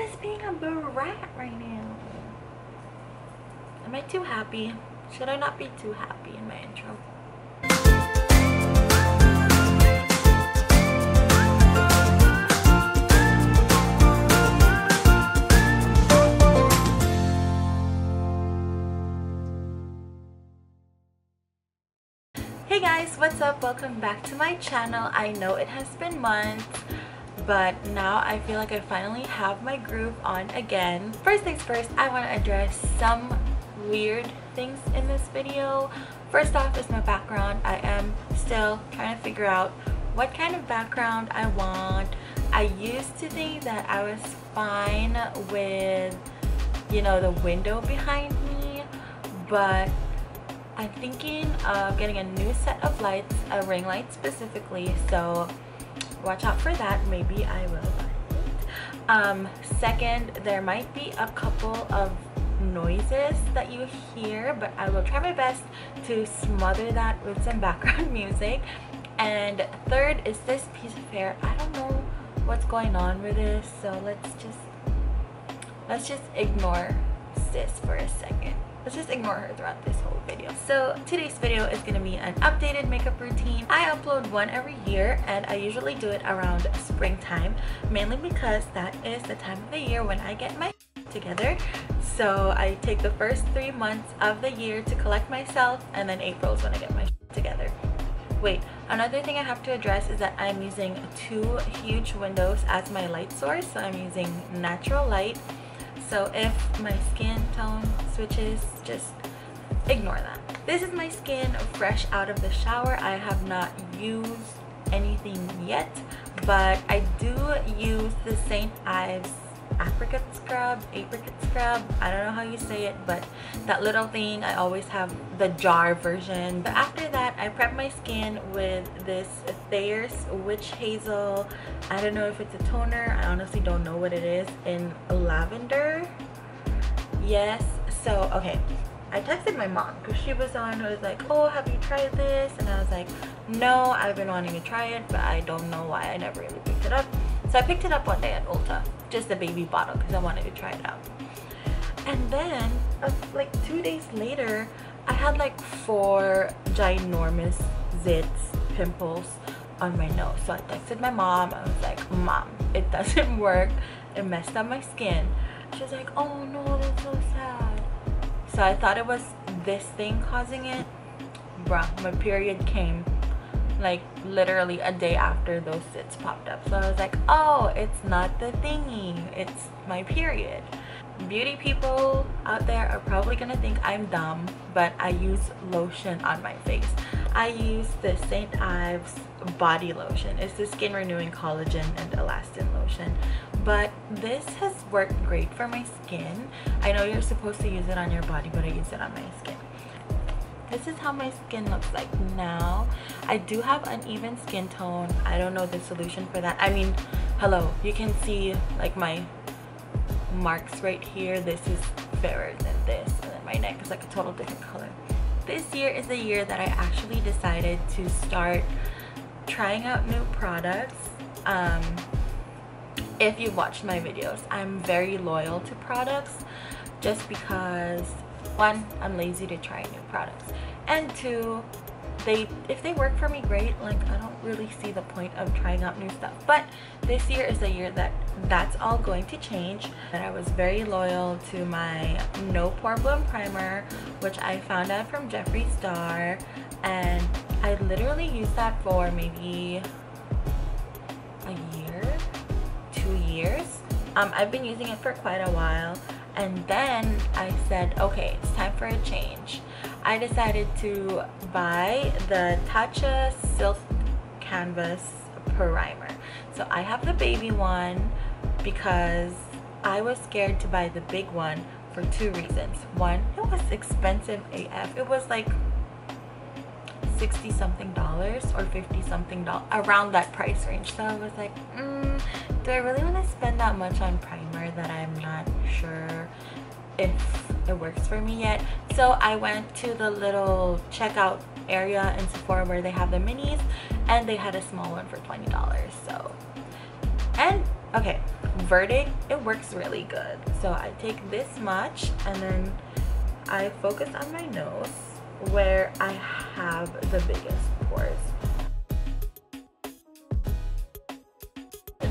is being a brat right now. Am I too happy? Should I not be too happy in my intro? Hey guys, what's up? Welcome back to my channel. I know it has been months, but now I feel like I finally have my groove on again. First things first, I want to address some weird things in this video. First off is my background. I am still trying to figure out what kind of background I want. I used to think that I was fine with, you know, the window behind me, but I'm thinking of getting a new set of lights, a ring light specifically, so watch out for that. Maybe I will buy it. Second, there might be a couple of noises that you hear, but I will try my best to smother that with some background music. And third is this piece of hair. I don't know what's going on with this, so let's just ignore sis for a second. Let's just ignore her throughout this whole video. So today's video is going to be an updated makeup routine. I upload one every year, and I usually do it around springtime, mainly because that is the time of the year when I get my together. So I take the first 3 months of the year to collect myself, and then April is when I get my together. Wait, another thing I have to address is that I'm using 2 huge windows as my light source, so I'm using natural light. So if my skin tone switches, just ignore that. This is my skin fresh out of the shower. I have not used anything yet, but I do use the St. Ives apricot scrub. I don't know how you say it, but that little thing, I always have the jar version. But after that, I prep my skin with this Thayers Witch Hazel. I don't know if it's a toner. I honestly don't know what it is, in lavender. Yes. So okay, I texted my mom because she was the one who was like, oh, have you tried this? And I was like, no, I've been wanting to try it, but I don't know why I never really picked it up. So I picked it up one day at Ulta, just the baby bottle, because I wanted to try it out. And then, like 2 days later, I had like 4 ginormous zits, pimples on my nose. So I texted my mom. I was like, Mom, it doesn't work. It messed up my skin. She was like, oh no, that's so sad. So I thought it was this thing causing it. Bruh, my period came like literally a day after those zits popped up. So I was like, oh, it's not the thingy, it's my period. Beauty people out there are probably gonna think I'm dumb, but I use lotion on my face. I use the St. Ives body lotion. It's the skin renewing collagen and elastin lotion, but this has worked great for my skin. I know you're supposed to use it on your body, but I use it on my skin. This is how my skin looks like now. I do have uneven skin tone. I don't know the solution for that. I mean, hello, you can see like my marks right here. This is fairer than this, and then my neck is like a total different color. This year is the year that I actually decided to start trying out new products. If you've watched my videos, I'm very loyal to products just because, 1, I'm lazy to try new products, and 2, if they work for me, great. Like, I don't really see the point of trying out new stuff. But this year is the year that that's all going to change. And I was very loyal to my No Pore Bloom Primer, which I found out from Jeffree Star, and I literally used that for maybe a year, 2 years. I've been using it for quite a while. And then I said, okay, it's time for a change. I decided to buy the Tatcha Silk Canvas Primer. So I have the baby one because I was scared to buy the big one for 2 reasons. 1, it was expensive AF. It was like $60 something or $50 something, around that price range. So I was like, do I really want to spend that much on primer that I'm not sure if it works for me yet? So I went to the little checkout area in Sephora where they have the minis, and they had a small one for $20. So, and okay, converted, it works really good. So I take this much and then I focus on my nose where I have the biggest pores.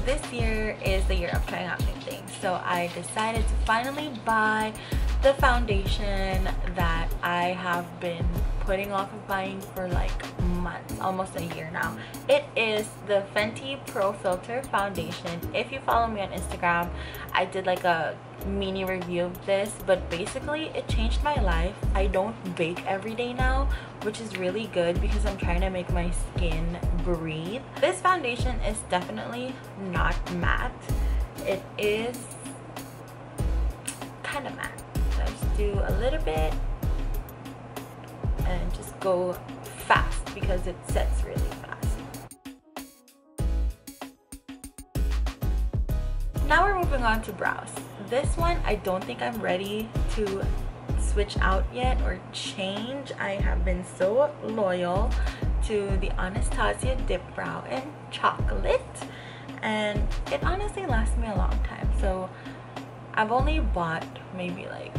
This year is the year of trying out new things, so I decided to finally buy the foundation that I have been putting off of buying for like months, almost a year now. It is the Fenty Pro Filt'r foundation. If you follow me on Instagram, I did like a mini review of this, but basically it changed my life. I don't bake every day now, which is really good because I'm trying to make my skin breathe. This foundation is definitely not matte. It is kind of matte. So I just do a little bit and just go fast because it sets really fast. Now we're moving on to brows. This one, I don't think I'm ready to switch out yet or change. I have been so loyal to the Anastasia Dip Brow in Chocolate, and it honestly lasts me a long time. So I've only bought maybe like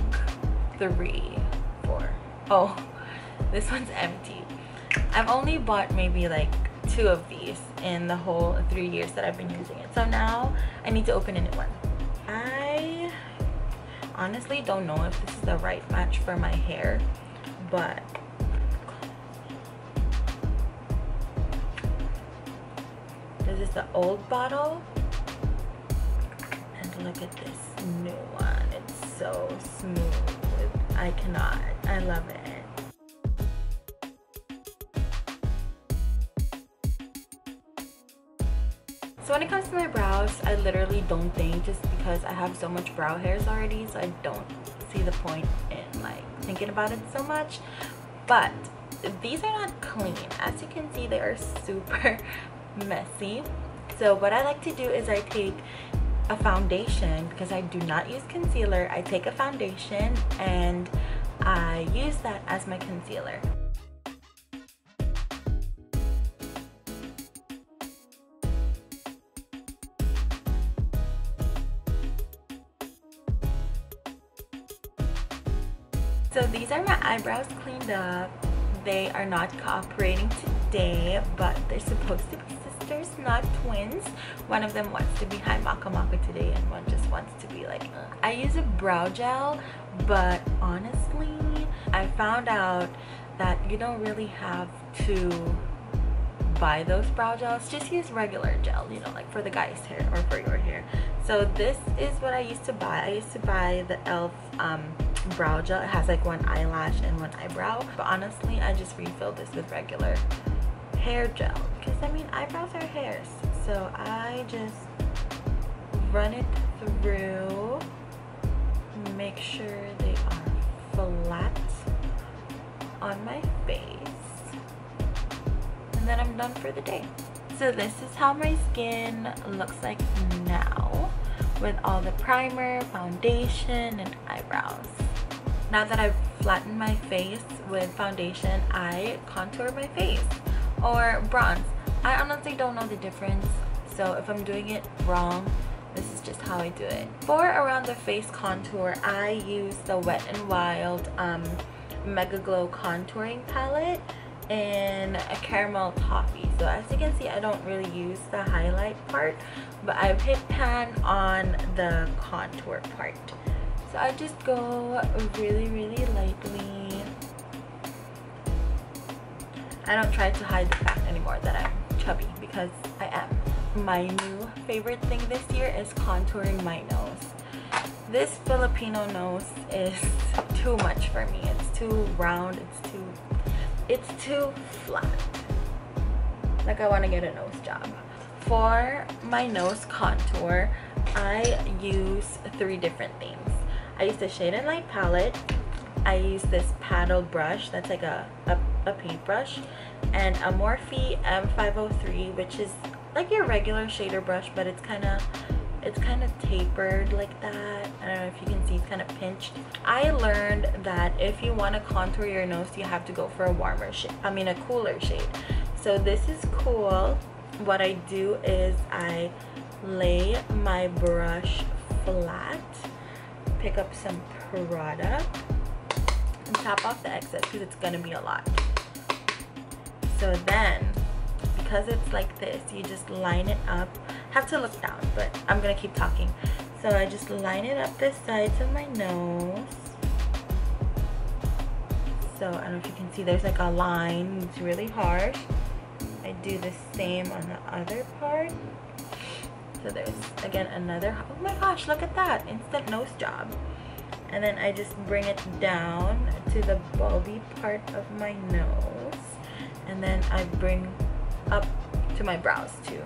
four. Oh, this one's empty. I've only bought maybe like two of these in the whole 3 years that I've been using it. So now I need to open a new one. I honestly don't know if this is the right match for my hair, but this is the old bottle and look at this new one. It's so smooth. I cannot. I love it. So when it comes to my brows, I literally don't think, just because I have so much brow hairs already, so I don't see the point in like thinking about it so much. But these are not clean. As you can see, they are super messy. So what I like to do is I take a foundation, because I do not use concealer. I take a foundation and I use that as my concealer. So these are my eyebrows cleaned up. They are not cooperating today, but they're supposed to be sisters, not twins. One of them wants to be high maka maka today and one just wants to be like ugh. I use a brow gel, but honestly I found out that you don't really have to buy those brow gels. Just use regular gel, you know, like for the guy's hair or for your hair. So this is what I used to buy. I used to buy the e.l.f. Brow gel. It has like one eyelash and one eyebrow, but honestly I just refilled this with regular hair gel, because I mean eyebrows are hairs, so I just run it through, make sure they are flat on my face, and then I'm done for the day. So this is how my skin looks like now, with all the primer, foundation, and eyebrows. Now that I've flattened my face with foundation, I contour my face or bronze. I honestly don't know the difference, so if I'm doing it wrong, this is just how I do it. For around the face contour, I use the Wet n Wild Mega Glow Contouring Palette in a caramel toffee. So as you can see, I don't really use the highlight part, but I've hit pan on the contour part. So I just go really lightly. I don't try to hide the fact anymore that I'm chubby, because I am. My new favorite thing this year is contouring my nose. This Filipino nose is too much for me. It's too round, it's too flat. Like I want to get a nose job. For my nose contour, I use three different things. I use the Shade and Light palette. I use this paddle brush that's like a paintbrush, and a Morphe M503, which is like your regular shader brush, but it's kind of tapered like that. I don't know if you can see, it's kind of pinched. I learned that if you want to contour your nose, you have to go for a warmer shade, I mean a cooler shade. So this is cool. What I do is I lay my brush flat, pick up some product, and tap off the excess because it's gonna be a lot. So then, because it's like this, you just line it up. Have to look down, but I'm gonna keep talking. So I just line it up the sides of my nose. So I don't know if you can see, there's like a line. It's really harsh. I do the same on the other part. So there's again another. Oh my gosh! Look at that instant nose job. And then I just bring it down to the bulby part of my nose, and then I bring up to my brows too.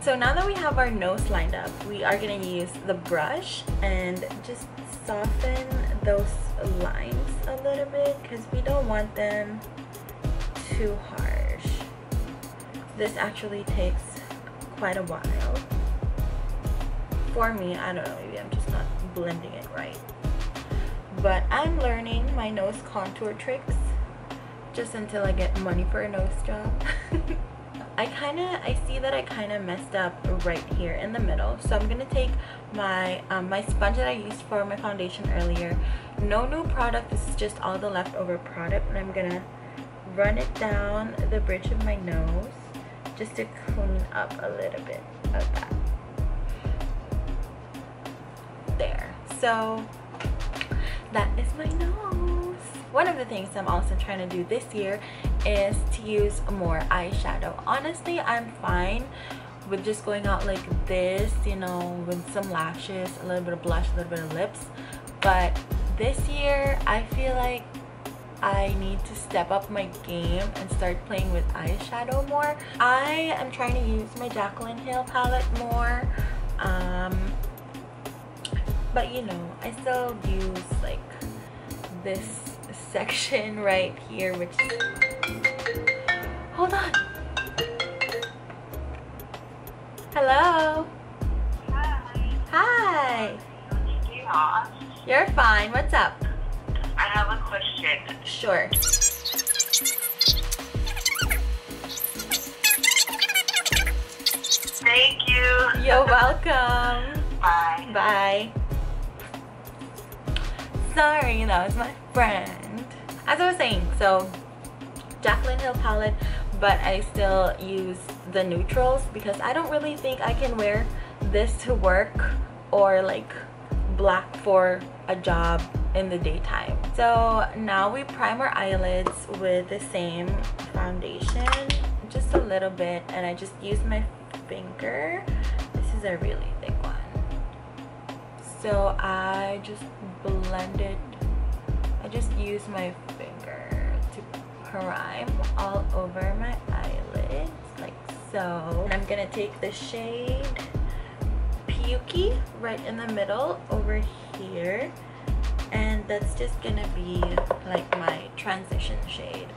So now that we have our nose lined up, we are going to use the brush and just soften those lines a little bit because we don't want them too harsh. This actually takes quite a while. For me, I don't know, maybe I'm just not blending it right. But I'm learning my nose contour tricks just until I get money for a nose job. I see that I kind of messed up right here in the middle, so I'm gonna take my my sponge that I used for my foundation earlier. No new product, this is just all the leftover product, and I'm gonna run it down the bridge of my nose just to clean up a little bit of that. There, so that is my nose. One of the things I'm also trying to do this year is to use more eyeshadow. Honestly, I'm fine with just going out like this, you know, with some lashes, a little bit of blush, a little bit of lips. But this year, I feel like I need to step up my game and start playing with eyeshadow more. I am trying to use my Jaclyn Hill palette more, but you know, I still use like this section right here, which hold on. Hello. Hi. Hi. You're fine. What's up? I have a question. Sure. Thank you. You're welcome. Bye. Bye. Sorry, that was my friend. As I was saying, so Jaclyn Hill palette, but I still use the neutrals because I don't really think I can wear this to work or like black for a job in the daytime. So now we prime our eyelids with the same foundation, just a little bit, and I just use my finger. This is a really thick one. So I just blend it. I just use my finger to prime all over my eyelids, like so. And I'm gonna take the shade Piyuki right in the middle over here, and that's just gonna be like my transition shade.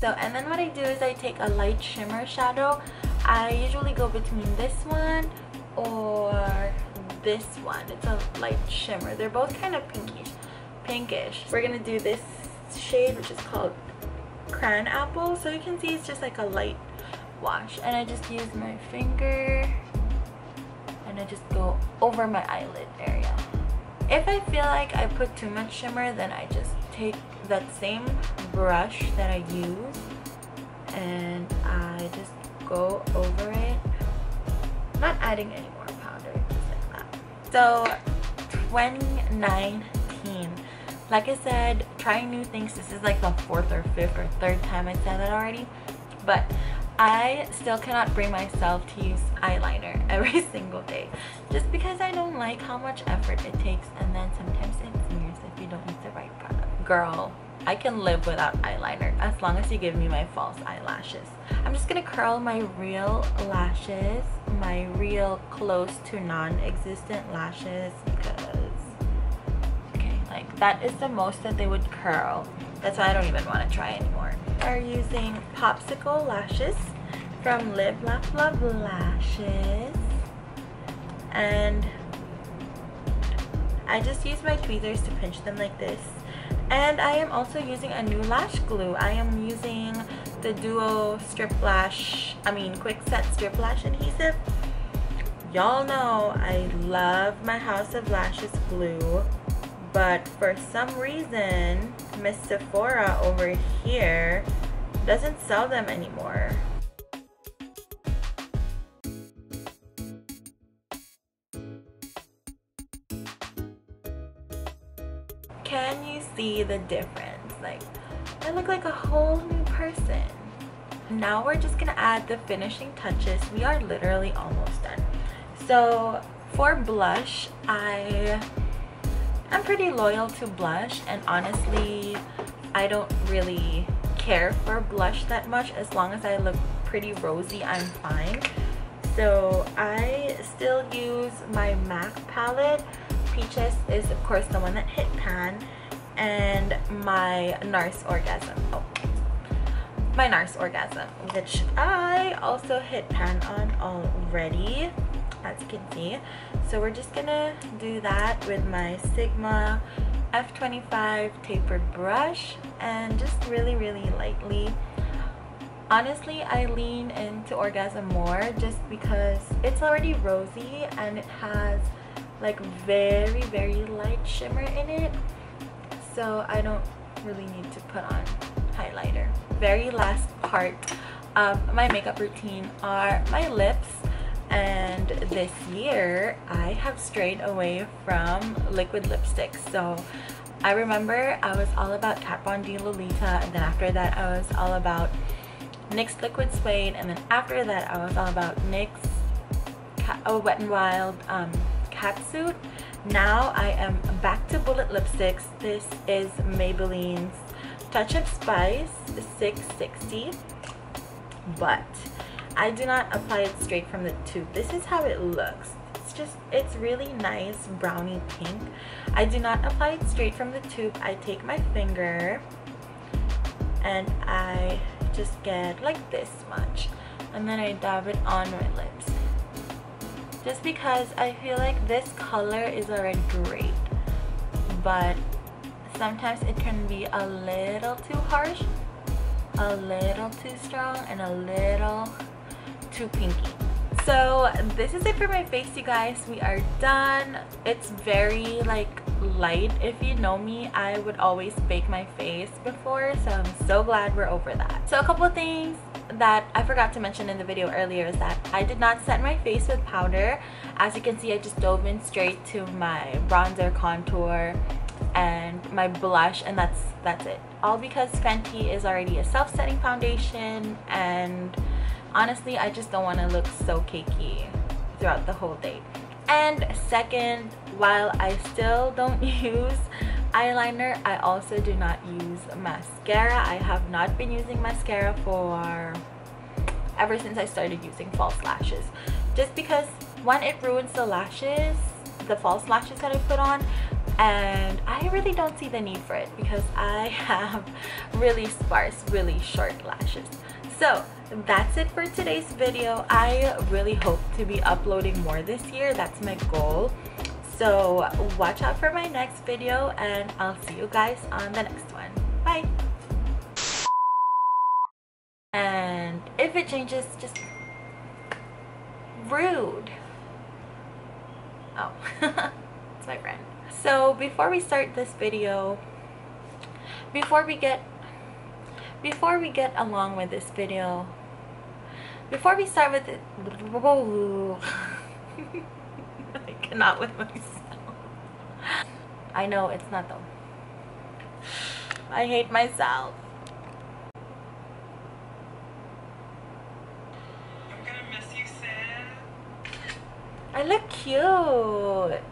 So, and then what I do is I take a light shimmer shadow. I usually go between this one or this one. It's a light shimmer. They're both kind of pinkish. We're gonna do this shade, which is called Cran Apple. So you can see it's just like a light wash. And I just use my finger and I just go over my eyelid area. If I feel like I put too much shimmer, then I just take that same brush that I use and I just go over it, not adding any more powder, just like that. So 2019, like I said, trying new things. This is like the fourth or fifth or third time I said that already, but I still cannot bring myself to use eyeliner every single day just because I don't like how much effort it takes, and then sometimes it's years if you don't use the right product. Girl, I can live without eyeliner as long as you give me my false eyelashes. I'm just gonna curl my real lashes, my real close to non-existent lashes, because okay, like that is the most that they would curl. That's why I don't even want to try anymore. Are using popsicle lashes from Live Laugh Love La La Lashes, and I just use my tweezers to pinch them like this. And I am also using a new lash glue. I am using the DUO quick set strip lash adhesive. Y'all know I love my House of Lashes glue, but for some reason Miss Sephora over here doesn't sell them anymore. Can you see the difference? Like, I look like a whole new person. Now we're just gonna add the finishing touches. We are literally almost done. So for blush, I am pretty loyal to blush, and honestly, I don't really care for blush that much. As long as I look pretty rosy, I'm fine. So I still use my MAC palette. Peaches is of course the one that hit pan, and my NARS orgasm. Which I also hit pan on already, as you can see. So we're just gonna do that with my Sigma F25 tapered brush, and just really lightly. Honestly, I lean into orgasm more just because it's already rosy and it has like very light shimmer in it, so I don't really need to put on highlighter. Very last part of my makeup routine are my lips, and this year I have strayed away from liquid lipsticks. So I remember I was all about Kat Von D Lolita, and then after that I was all about NYX Liquid Suede, and then after that I was all about NYX Wet n Wild Catsuit. Now I am back to bullet lipsticks. This is Maybelline's Touch of Spice 660, but I do not apply it straight from the tube. This is how it looks. It's really nice brownie pink. I do not apply it straight from the tube. I take my finger and I just get like this much, and then I dab it on my lips. Just because I feel like this color is already great, but sometimes it can be a little too harsh, a little too strong, and a little too pinky. So this is it for my face, you guys. We are done. It's very light. If you know me, I would always bake my face before, so I'm so glad we're over that. So a couple of things that I forgot to mention in the video earlier is that I did not set my face with powder. As you can see, I just dove in straight to my bronzer, contour, and my blush, and that's it. All because Fenty is already a self-setting foundation, and honestly I just don't want to look so cakey throughout the whole day. And second, while I still don't use eyeliner, I also do not use mascara. I have not been using mascara ever since I started using false lashes, just because, one, it ruins the false lashes that I put on, and I really don't see the need for it because I have really sparse, really short lashes. So that's it for today's video. I really hope to be uploading more this year. That's my goal. So watch out for my next video, and I'll see you guys on the next one. Bye! And if it changes, just rude. Oh, it's my friend. So before we start this video, before we start with it, I cannot with myself. I know it's not though. I hate myself. I'm gonna miss you, Sam. I look cute.